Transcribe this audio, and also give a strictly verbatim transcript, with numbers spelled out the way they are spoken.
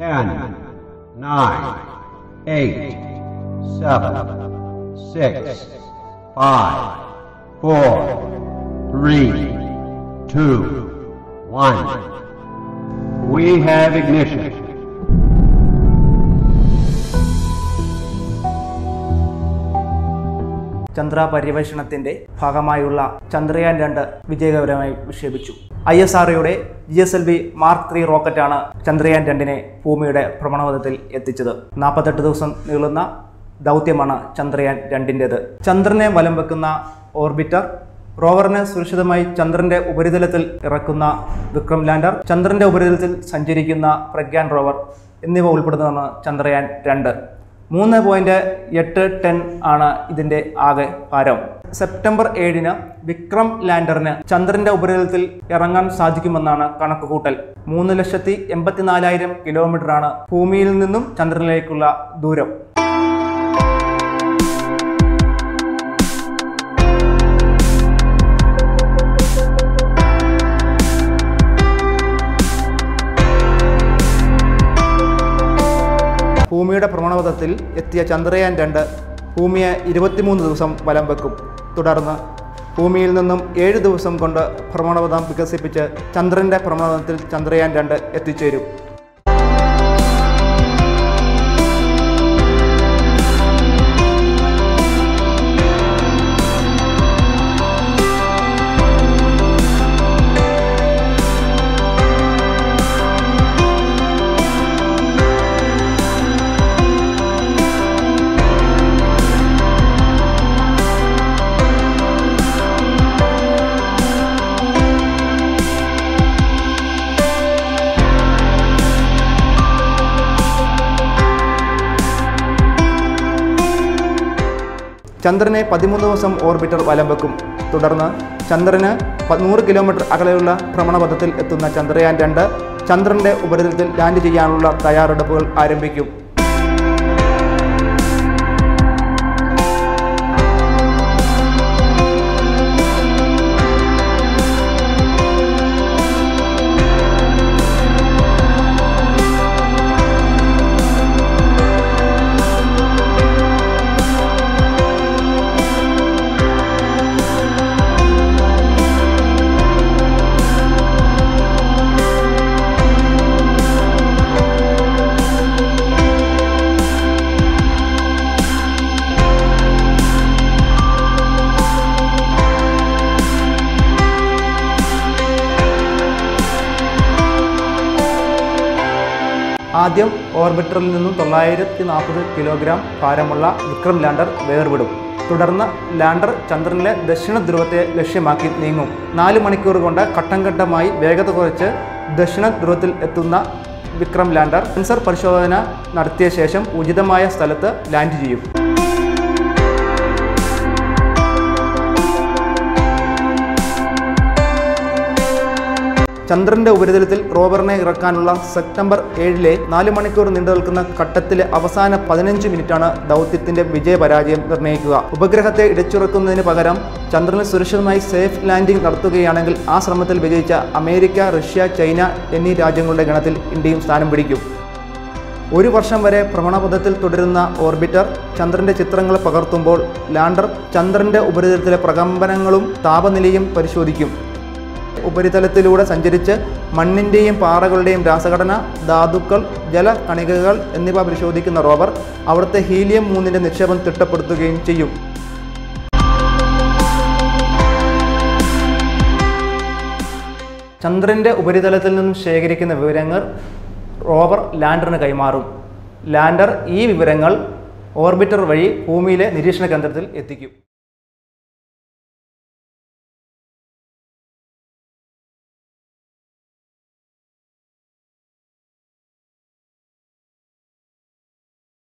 ten, nine, eight, seven, six, five, four, three, two, one. We have ignition. Chandra പര്യവേഷണത്തിന്റെ ഭാഗമായുള്ള ചന്ദ്രയാൻ രണ്ട് വിജയകരമായി വിക്ഷേപിച്ചു. I S R ഒയുടെ G S L V mark three റോക്കറ്റാണ് ചന്ദ്രയാൻ രണ്ടിനെ ഭൂമിയുടെ ഭ്രമണപഥത്തിൽ എത്തിച്ചത്. നാൽപ്പത്തെട്ട് ദിവസം നീളുന്ന ദൗത്യമാണ് ചന്ദ്രയാൻ രണ്ടിൻ്റേത്. ചന്ദ്രനെ വലം വെക്കുന്ന ഓർബിറ്റർ, റോവറിനെ സുരക്ഷിതമായി ചന്ദ്രന്റെ ഉപരിതലത്തിൽ ഇറക്കുന്ന വിക്രം ലാൻഡർ, ചന്ദ്രന്റെ ഉപരിതലത്തിൽ സഞ്ചരിക്കുന്ന പ്രഗ്യാൻ റോവർ എന്നിവ ഉൾപ്പെടുന്നതാണ് ചന്ദ്രയാൻ രണ്ട്. മൂന്ന് പോയിൻറ്റ് എട്ട് ടെൻ ആണ് ഇതിൻ്റെ ആകെ ഭാരം. സെപ്റ്റംബർ ഏഴിന് വിക്രം ലാൻഡറിന് ചന്ദ്രൻ്റെ ഉപരിതലത്തിൽ ഇറങ്ങാൻ സാധിക്കുമെന്നാണ് കണക്കുകൂട്ടൽ. മൂന്ന് ലക്ഷത്തി എൺപത്തി നാലായിരം കിലോമീറ്ററാണ് ഭൂമിയിൽ നിന്നും ചന്ദ്രനിലേക്കുള്ള ദൂരം. ഭൂമിയുടെ ഭ്രമണപഥത്തിൽ എത്തിയ ചന്ദ്രയാൻ രണ്ട് ഭൂമിയെ ഇരുപത്തിമൂന്ന് ദിവസം വലം വെക്കും. തുടർന്ന് ഭൂമിയിൽ നിന്നും ഏഴ് ദിവസം കൊണ്ട് ഭ്രമണപഥം വികസിപ്പിച്ച് ചന്ദ്രൻ്റെ ഭ്രമണപഥത്തിൽ ചന്ദ്രയാൻ രണ്ട് എത്തിച്ചേരും. ചന്ദ്രനെ പതിമൂന്ന് ദിവസം ഓർബിറ്റർ വലം വെക്കും. തുടർന്ന് ചന്ദ്രന് നൂറ് കിലോമീറ്റർ അകലെയുള്ള ഭ്രമണപഥത്തിൽ എത്തുന്ന ചന്ദ്രയാൻ രണ്ട് ചന്ദ്രൻ്റെ ഉപരിതലത്തിൽ ലാൻഡ് ചെയ്യാനുള്ള തയ്യാറെടുപ്പുകൾ ആരംഭിക്കും. ആദ്യം ഓർബിറ്ററിൽ നിന്നും തൊള്ളായിരത്തി നാൽപ്പത് കിലോഗ്രാം ഭാരമുള്ള വിക്രം ലാൻഡർ വേർവിടും. തുടർന്ന് ലാൻഡർ ചന്ദ്രനിലെ ദക്ഷിണ ധ്രുവത്തെ ലക്ഷ്യമാക്കി നീങ്ങും. നാല് മണിക്കൂർ കൊണ്ട് ഘട്ടം ഘട്ടമായി വേഗത കുറച്ച് ദക്ഷിണ ധ്രുവത്തിൽ എത്തുന്ന വിക്രം ലാൻഡർ സെൻസർ പരിശോധന നടത്തിയ ശേഷം ഉചിതമായ സ്ഥലത്ത് ലാൻഡ് ചെയ്യും. ചന്ദ്രന്റെ ഉപരിതലത്തിൽ റോവറിനെ ഇറക്കാനുള്ള സെപ്റ്റംബർ ഏഴിലെ നാല് മണിക്കൂർ നീണ്ടു നിൽക്കുന്ന ഘട്ടത്തിലെ അവസാന പതിനഞ്ച് മിനിറ്റാണ് ദൗത്യത്തിന്റെ വിജയപരാജയം നിർണ്ണയിക്കുക. ഉപഗ്രഹത്തെ ഇടിച്ചുറക്കുന്നതിന് പകരം ചന്ദ്രനിൽ സുരക്ഷിതമായി സേഫ് ലാൻഡിംഗ് നടത്തുകയാണെങ്കിൽ ആ ശ്രമത്തിൽ വിജയിച്ച അമേരിക്ക, റഷ്യ, ചൈന എന്നീ രാജ്യങ്ങളുടെ ഗണത്തിൽ ഇന്ത്യയും സ്ഥാനം പിടിക്കും. ഒരു വർഷം വരെ ഭ്രമണപഥത്തിൽ തുടരുന്ന ഓർബിറ്റർ ചന്ദ്രന്റെ ചിത്രങ്ങൾ പകർത്തുമ്പോൾ ലാൻഡർ ചന്ദ്രന്റെ ഉപരിതലത്തിലെ പ്രകമ്പനങ്ങളും താപനിലയും പരിശോധിക്കും. ഉപരിതലത്തിലൂടെ സഞ്ചരിച്ച് മണ്ണിൻ്റെയും പാറകളുടെയും രാസഘടന, ധാതുക്കൾ, ജല കണികകൾ എന്നിവ പരിശോധിക്കുന്ന റോവർ അവിടുത്തെ ഹീലിയം മൂന്നിൻ്റെ നിക്ഷേപം തിട്ടപ്പെടുത്തുകയും ചെയ്യും. ചന്ദ്രൻ്റെ ഉപരിതലത്തിൽ നിന്നും ശേഖരിക്കുന്ന വിവരങ്ങൾ റോവർ ലാൻഡറിന് കൈമാറും. ലാൻഡർ ഈ വിവരങ്ങൾ ഓർബിറ്റർ വഴി ഭൂമിയിലെ നിരീക്ഷണ കേന്ദ്രത്തിൽ എത്തിക്കും.